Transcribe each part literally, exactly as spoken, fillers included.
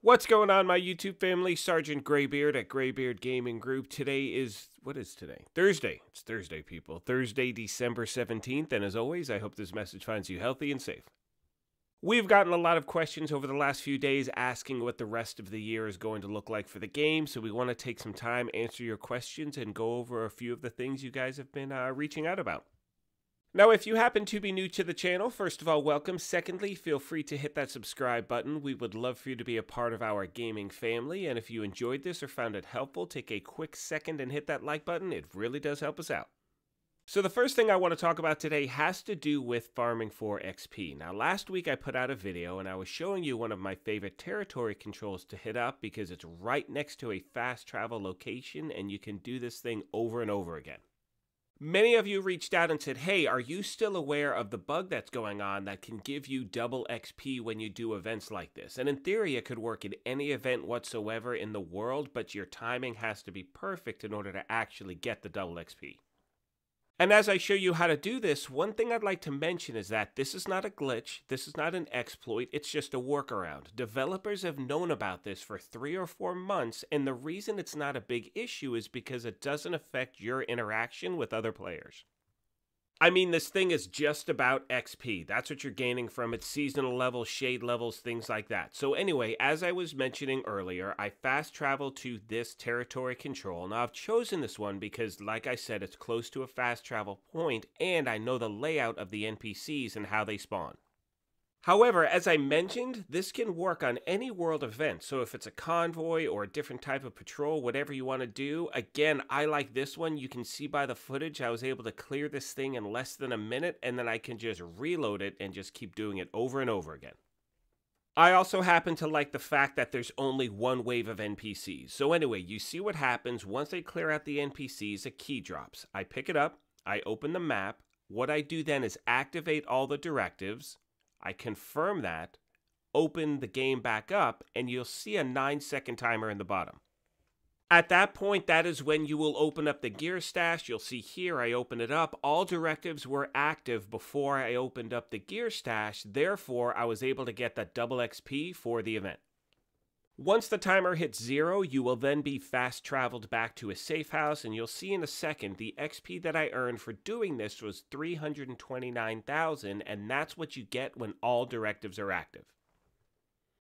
What's going on, my YouTube family? Sergeant Graybeard at Graybeard Gaming Group. Today is, what is today? Thursday. It's Thursday, people. Thursday, December seventeenth. And as always, I hope this message finds you healthy and safe. We've gotten a lot of questions over the last few days asking what the rest of the year is going to look like for the game. So we want to take some time, answer your questions, and go over a few of the things you guys have been uh, reaching out about. Now, if you happen to be new to the channel, first of all, welcome. Secondly, feel free to hit that subscribe button. We would love for you to be a part of our gaming family. And if you enjoyed this or found it helpful, take a quick second and hit that like button. It really does help us out. So the first thing I want to talk about today has to do with farming for X P. Now, last week I put out a video and I was showing you one of my favorite territory controls to hit up because it's right next to a fast travel location and you can do this thing over and over again. Many of you reached out and said, hey, are you still aware of the bug that's going on that can give you double X P when you do events like this? And in theory, it could work in any event whatsoever in the world, but your timing has to be perfect in order to actually get the double X P. And as I show you how to do this, one thing I'd like to mention is that this is not a glitch, this is not an exploit, it's just a workaround. Developers have known about this for three or four months, and the reason it's not a big issue is because it doesn't affect your interaction with other players. I mean, this thing is just about X P. That's what you're gaining from it, seasonal levels, shade levels, things like that. So anyway, as I was mentioning earlier, I fast travel to this territory control. Now, I've chosen this one because, like I said, it's close to a fast travel point, and I know the layout of the N P Cs and how they spawn. However, as I mentioned, this can work on any world event. So if it's a convoy or a different type of patrol, whatever you want to do. Again, I like this one. You can see by the footage, I was able to clear this thing in less than a minute, and then I can just reload it and just keep doing it over and over again. I also happen to like the fact that there's only one wave of N P Cs. So anyway, you see what happens. Once I clear out the N P Cs, a key drops. I pick it up. I open the map. What I do then is activate all the directives. I confirm that, open the game back up, and you'll see a nine second timer in the bottom. At that point, that is when you will open up the gear stash. You'll see here, I open it up. All directives were active before I opened up the gear stash. Therefore, I was able to get that double X P for the event. Once the timer hits zero, you will then be fast traveled back to a safe house, and you'll see in a second the X P that I earned for doing this was three hundred twenty-nine thousand, and that's what you get when all directives are active.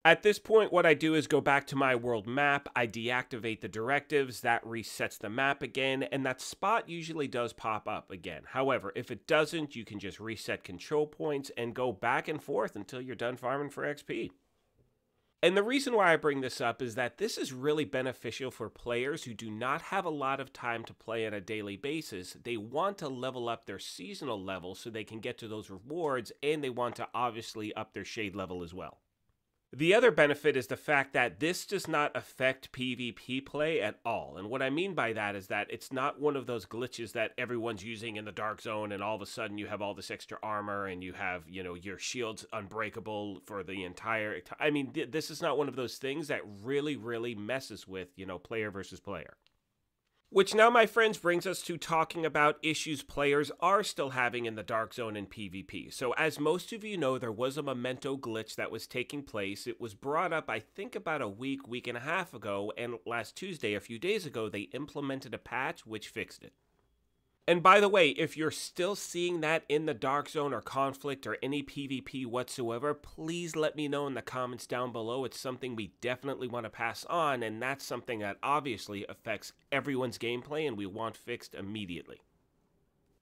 At this point, what I do is go back to my world map, I deactivate the directives, that resets the map again, and that spot usually does pop up again. However, if it doesn't, you can just reset control points and go back and forth until you're done farming for X P. And the reason why I bring this up is that this is really beneficial for players who do not have a lot of time to play on a daily basis. They want to level up their seasonal level so they can get to those rewards, and they want to obviously up their shade level as well. The other benefit is the fact that this does not affect PvP play at all. And what I mean by that is that it's not one of those glitches that everyone's using in the dark zone and all of a sudden you have all this extra armor and you have, you know, your shield's unbreakable for the entire time. I mean, th this is not one of those things that really, really messes with, you know, player versus player. Which now, my friends, brings us to talking about issues players are still having in the Dark Zone and PvP. So as most of you know, there was a Memento glitch that was taking place. It was brought up, I think, about a week, week and a half ago, and last Tuesday, a few days ago, they implemented a patch which fixed it. And by the way, if you're still seeing that in the Dark Zone or Conflict or any PvP whatsoever, please let me know in the comments down below. It's something we definitely want to pass on, and that's something that obviously affects everyone's gameplay and we want fixed immediately.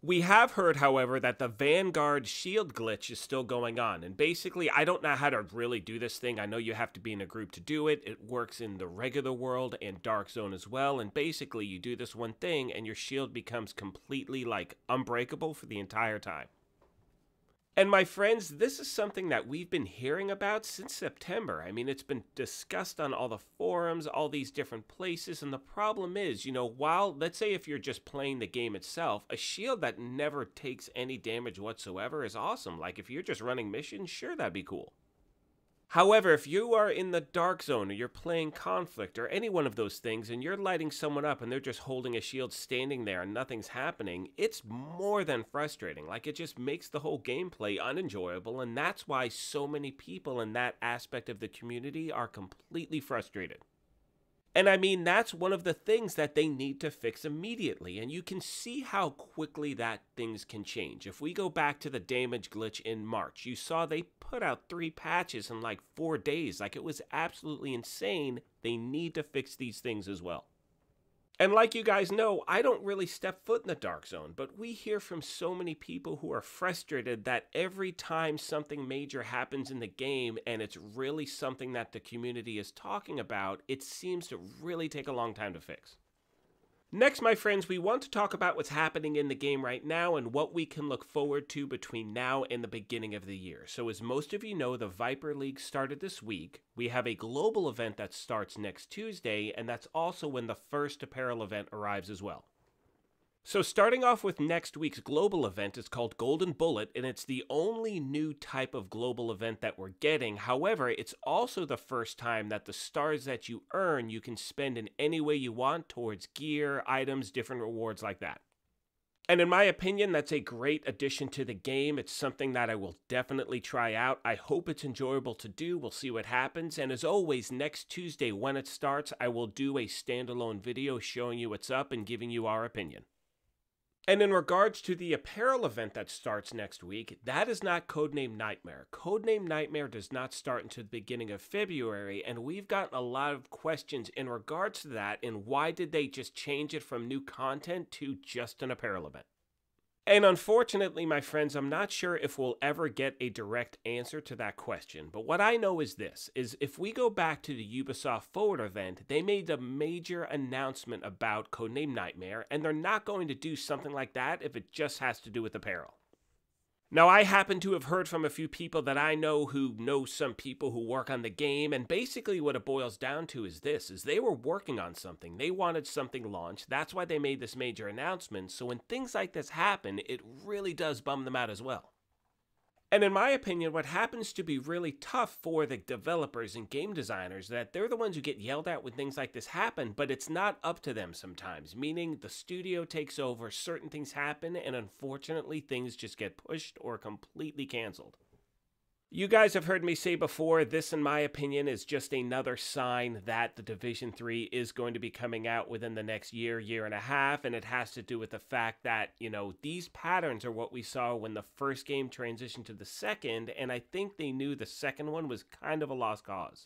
We have heard, however, that the Vanguard shield glitch is still going on. And basically, I don't know how to really do this thing. I know you have to be in a group to do it. It works in the regular world and Dark Zone as well. And basically, you do this one thing and your shield becomes completely, like, unbreakable for the entire time. And my friends, this is something that we've been hearing about since September. I mean, it's been discussed on all the forums, all these different places, and the problem is, you know, while, let's say if you're just playing the game itself, a shield that never takes any damage whatsoever is awesome. Like, if you're just running missions, sure, that'd be cool. However, if you are in the dark zone or you're playing conflict or any one of those things and you're lighting someone up and they're just holding a shield standing there and nothing's happening, it's more than frustrating. Like, it just makes the whole gameplay unenjoyable, and that's why so many people in that aspect of the community are completely frustrated. And I mean, that's one of the things that they need to fix immediately, and you can see how quickly that things can change. If we go back to the damage glitch in March, you saw they put out three patches in like four days. Like, it was absolutely insane. They need to fix these things as well. And like you guys know, I don't really step foot in the dark zone, but we hear from so many people who are frustrated that every time something major happens in the game and it's really something that the community is talking about, it seems to really take a long time to fix. Next, my friends, we want to talk about what's happening in the game right now and what we can look forward to between now and the beginning of the year. So as most of you know, the Viper League started this week. We have a global event that starts next Tuesday, and that's also when the first apparel event arrives as well. So starting off with next week's global event, it's called Golden Bullet, and it's the only new type of global event that we're getting. However, it's also the first time that the stars that you earn, you can spend in any way you want towards gear, items, different rewards like that. And in my opinion, that's a great addition to the game. It's something that I will definitely try out. I hope it's enjoyable to do. We'll see what happens. And as always, next Tuesday when it starts, I will do a standalone video showing you what's up and giving you our opinion. And in regards to the apparel event that starts next week, that is not Codename Nightmare. Codename Nightmare does not start until the beginning of February, and we've gotten a lot of questions in regards to that and why did they just change it from new content to just an apparel event. And unfortunately, my friends, I'm not sure if we'll ever get a direct answer to that question. But what I know is this, is if we go back to the Ubisoft Forward event, they made a major announcement about Codename Nightmare, and they're not going to do something like that if it just has to do with apparel. Now, I happen to have heard from a few people that I know who know some people who work on the game, and basically what it boils down to is this, is they were working on something. They wanted something launched. That's why they made this major announcement. So when things like this happen, it really does bum them out as well. And in my opinion, what happens to be really tough for the developers and game designers, that they're the ones who get yelled at when things like this happen, but it's not up to them sometimes, meaning the studio takes over, certain things happen, and unfortunately things just get pushed or completely canceled. You guys have heard me say before, this in my opinion is just another sign that the Division three is going to be coming out within the next year, year and a half, and it has to do with the fact that, you know, these patterns are what we saw when the first game transitioned to the second, and I think they knew the second one was kind of a lost cause.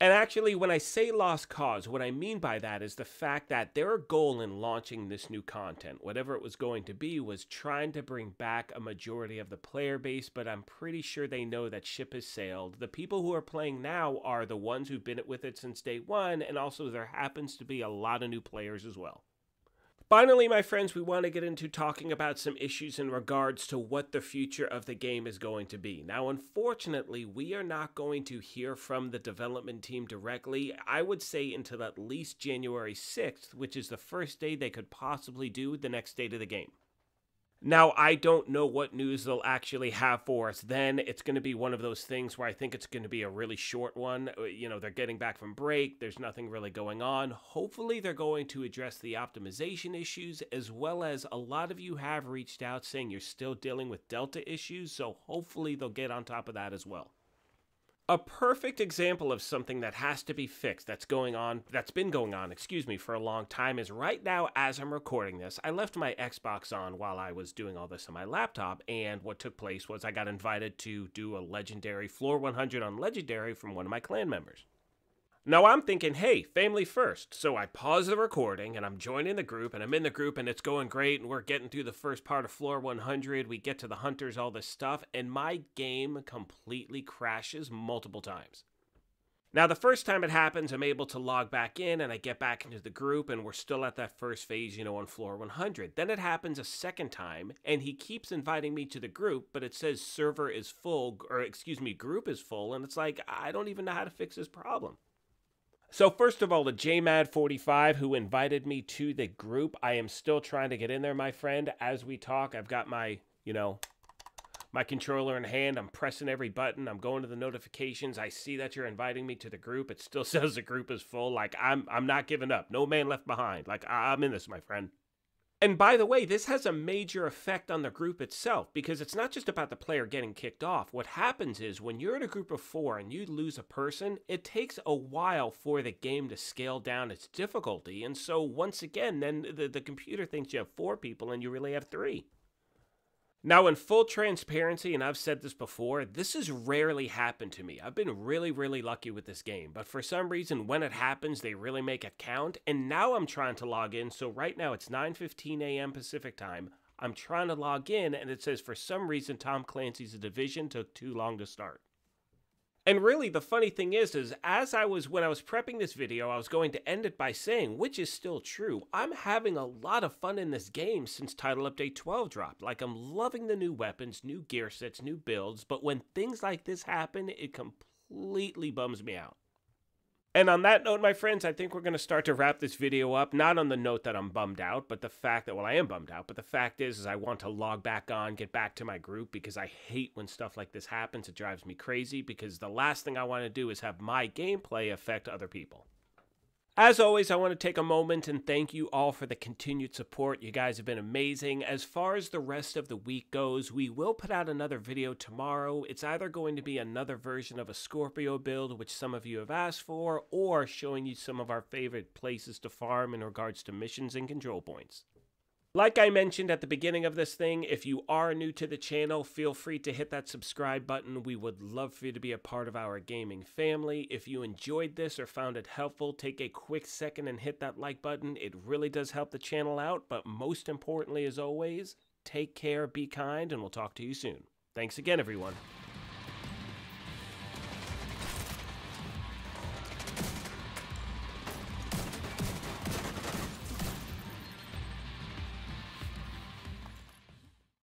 And actually, when I say lost cause, what I mean by that is the fact that their goal in launching this new content, whatever it was going to be, was trying to bring back a majority of the player base, but I'm pretty sure they know that ship has sailed. The people who are playing now are the ones who've been with it since day one, and also there happens to be a lot of new players as well. Finally, my friends, we want to get into talking about some issues in regards to what the future of the game is going to be. Now, unfortunately, we are not going to hear from the development team directly, I would say, until at least January sixth, which is the first day they could possibly do the next state of the game. Now, I don't know what news they'll actually have for us then. It's going to be one of those things where I think it's going to be a really short one. You know, they're getting back from break. There's nothing really going on. Hopefully, they're going to address the optimization issues, as well as a lot of you have reached out saying you're still dealing with Delta issues, so hopefully they'll get on top of that as well. A perfect example of something that has to be fixed that's going on, that's been going on, excuse me, for a long time is right now as I'm recording this, I left my Xbox on while I was doing all this on my laptop, and what took place was I got invited to do a legendary floor one hundred on legendary from one of my clan members. Now I'm thinking, hey, family first. So I pause the recording and I'm joining the group and I'm in the group and it's going great and we're getting through the first part of floor one hundred. We get to the hunters, all this stuff, and my game completely crashes multiple times. Now the first time it happens, I'm able to log back in and I get back into the group and we're still at that first phase, you know, on floor one hundred. Then it happens a second time and he keeps inviting me to the group, but it says server is full, or excuse me, group is full. And it's like, I don't even know how to fix this problem. So first of all, the J M A D forty-five, who invited me to the group, I am still trying to get in there, my friend. As we talk, I've got my, you know, my controller in hand. I'm pressing every button. I'm going to the notifications. I see that you're inviting me to the group. It still says the group is full. Like, I'm, I'm not giving up. No man left behind. Like, I'm in this, my friend. And by the way, this has a major effect on the group itself, because it's not just about the player getting kicked off. What happens is when you're in a group of four and you lose a person, it takes a while for the game to scale down its difficulty. And so once again, then the, the computer thinks you have four people and you really have three. Now, in full transparency, and I've said this before, this has rarely happened to me. I've been really, really lucky with this game, but for some reason, when it happens, they really make it count, and now I'm trying to log in, so right now it's nine fifteen a m Pacific time. I'm trying to log in, and it says, for some reason, Tom Clancy's Division took too long to start. And really, the funny thing is, is as I was, when I was prepping this video, I was going to end it by saying, which is still true, I'm having a lot of fun in this game since Title Update twelve dropped. Like, I'm loving the new weapons, new gear sets, new builds, but when things like this happen, it completely bums me out. And on that note, my friends, I think we're going to start to wrap this video up, not on the note that I'm bummed out, but the fact that, well, I am bummed out, but the fact is, is I want to log back on, get back to my group, because I hate when stuff like this happens. It drives me crazy, because the last thing I want to do is have my gameplay affect other people. As always, I want to take a moment and thank you all for the continued support. You guys have been amazing. As far as the rest of the week goes, we will put out another video tomorrow. It's either going to be another version of a Scorpio build, which some of you have asked for, or showing you some of our favorite places to farm in regards to missions and control points. Like I mentioned at the beginning of this thing, if you are new to the channel, feel free to hit that subscribe button. We would love for you to be a part of our gaming family. If you enjoyed this or found it helpful, take a quick second and hit that like button. It really does help the channel out, but most importantly, as always, take care, be kind, and we'll talk to you soon. Thanks again, everyone.